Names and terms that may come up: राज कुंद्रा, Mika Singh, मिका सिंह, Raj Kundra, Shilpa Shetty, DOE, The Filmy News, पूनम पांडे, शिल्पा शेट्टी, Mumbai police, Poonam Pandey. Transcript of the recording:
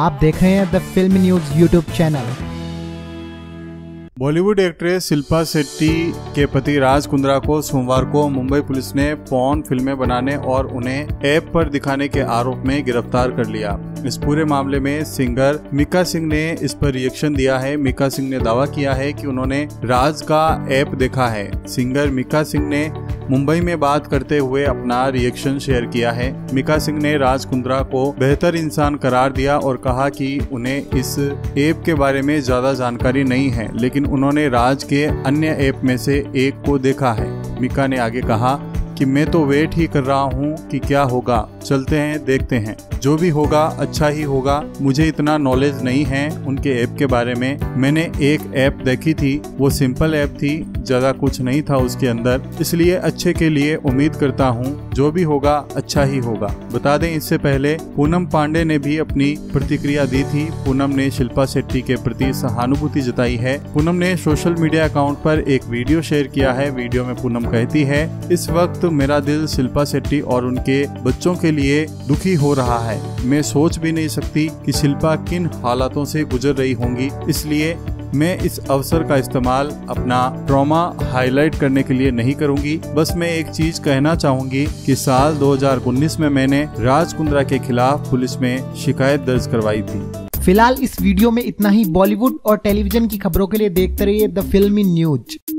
आप देख रहे हैं the film news YouTube channel. Bollywood actress शिल्पा शेट्टी के पति राज कुंद्रा को सोमवार को मुंबई पुलिस ने पॉर्न फिल्में बनाने और उन्हें ऐप पर दिखाने के आरोप में गिरफ्तार कर लिया। इस पूरे मामले में सिंगर मिका सिंह ने इस पर रिएक्शन दिया है। मिका सिंह ने दावा किया है कि उन्होंने राज का ऐप देखा है। सिंगर मिका सिंह ने मुंबई में बात करते हुए अपना रिएक्शन शेयर किया है। मिका सिंह ने राज कुंद्रा को बेहतर इंसान करार दिया और कहा कि उन्हें इस ऐप के बारे में ज्यादा जानकारी नहीं है, लेकिन उन्होंने राज के अन्य ऐप में से एक को देखा है। मिका ने आगे कहा कि मैं तो वेट ही कर रहा हूँ कि क्या होगा, चलते हैं देखते हैं, जो भी होगा अच्छा ही होगा। मुझे इतना नॉलेज नहीं है उनके ऐप के बारे में। मैंने एक ऐप देखी थी, वो सिंपल ऐप थी, ज़्यादा कुछ नहीं था उसके अंदर, इसलिए अच्छे के लिए उम्मीद करता हूँ जो भी होगा अच्छा ही होगा। बता दें, इससे पहले पूनम पांडे ने भी अपनी प्रतिक्रिया दी थी। पूनम ने शिल्पा शेट्टी के प्रति सहानुभूति जताई है। पूनम ने सोशल मीडिया अकाउंट पर एक वीडियो शेयर किया है। वीडियो में पूनम कहती है, इस वक्त मेरा दिल शिल्पा शेट्टी और उनके बच्चों के लिए दुखी हो रहा है। मैं सोच भी नहीं सकती कि शिल्पा किन हालातों से गुजर रही होंगी, इसलिए मैं इस अवसर का इस्तेमाल अपना ट्रॉमा हाईलाइट करने के लिए नहीं करूंगी। बस मैं एक चीज कहना चाहूंगी कि साल 2019 में मैंने राज कुंद्रा के खिलाफ पुलिस में शिकायत दर्ज करवाई थी। फिलहाल इस वीडियो में इतना ही। बॉलीवुड और टेलीविजन की खबरों के लिए देखते रहिए द फिल्मी न्यूज।